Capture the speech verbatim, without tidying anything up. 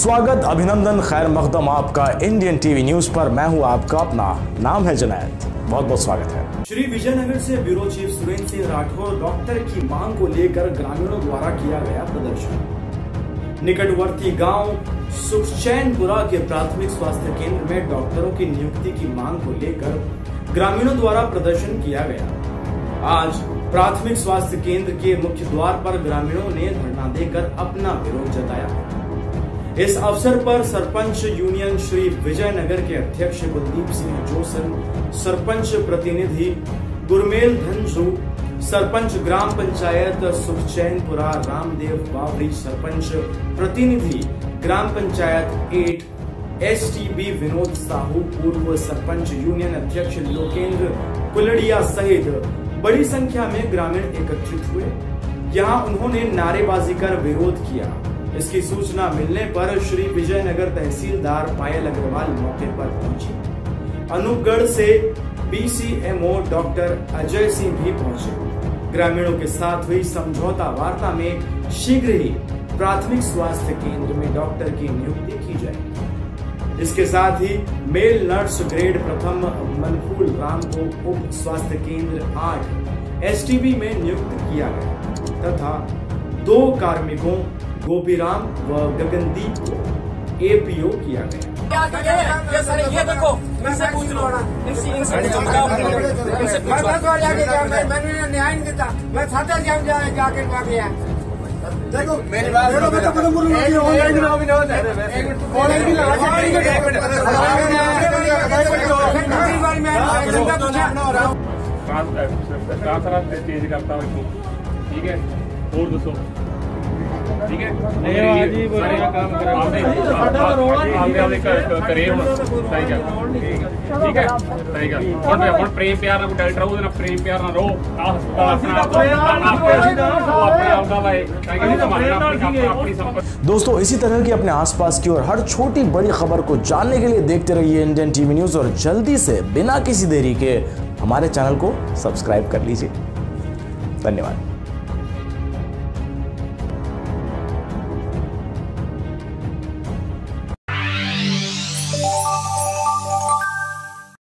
स्वागत, अभिनंदन, खैर मकदम आपका इंडियन टीवी न्यूज पर। मैं हूं आपका अपना, नाम है जनायत, बहुत बहुत स्वागत है। श्री विजयनगर से bureau chief Surendra Singh Rathore doctor की मांग को लेकर ग्रामीणों द्वारा किया गया प्रदर्शन। निकटवर्ती गांव सुखचैनपुरा के प्राथमिक स्वास्थ्य केंद्र में डॉक्टरों की नियुक्ति की मांग को लेकर ग्रामीणों द्वारा प्रदर्शन किया गया। आज प्राथमिक स्वास्थ्य केंद्र के मुख्य द्वार पर ग्रामीणों ने धरना देकर अपना विरोध जताया। इस अवसर पर सरपंच यूनियन श्री विजयनगर के अध्यक्ष कुलदीप सिंह जोसन, सरपंच प्रतिनिधि गुरमेल धंजू, सरपंच ग्राम पंचायत सुखचैनपुरा रामदेव बावरी, सरपंच प्रतिनिधि ग्राम पंचायत एट एसटीबी विनोद साहू, पूर्व सरपंच यूनियन अध्यक्ष लोकेंद्र कुलड़िया सहित बड़ी संख्या में ग्रामीण एकत्रित हुए। यहाँ उन्होंने नारेबाजी कर विरोध किया। इसकी सूचना मिलने पर श्री विजयनगर तहसीलदार पायल अग्रवाल मौके पर पहुंचे। अनूपगढ़ से बीसीएमओ डॉक्टर अजय सिंह भी पहुंचे। ग्रामीणों के साथ हुई समझौता वार्ता में शीघ्र ही प्राथमिक स्वास्थ्य केंद्र में डॉक्टर की नियुक्ति की जाएगी। इसके साथ ही मेल नर्स ग्रेड प्रथम मनफूल राम को उप स्वास्थ्य केंद्र आठ एसटीबी में नियुक्त किया गया तथा दो कार्मिकों गोपीराम व गगनदीप को एपीओ किया गया। ये सर ये देखो, इनसे पूछ लो, इनसे इनसे चमकाओ, इनसे पूछो। मैंने न्याय नहीं देता, मैं खाता जाम जाके मार दिया। देखो मेरी बात सुनो, बेटा बोलो बोलो ऑनलाइन में विनोद है, ऑनलाइन में लगा के तेज करता हूं, ठीक है। और दोस्तों ठीक है, काम ठीक है, प्रेम प्यार डॉक्टर हो, प्रेम प्यार ना रो, हस्पताल। दोस्तों, इसी तरह की अपने आसपास की और हर छोटी बड़ी खबर को जानने के लिए देखते रहिए इंडियन टीवी न्यूज, और जल्दी से बिना किसी देरी के हमारे चैनल को सब्सक्राइब कर लीजिए। धन्यवाद।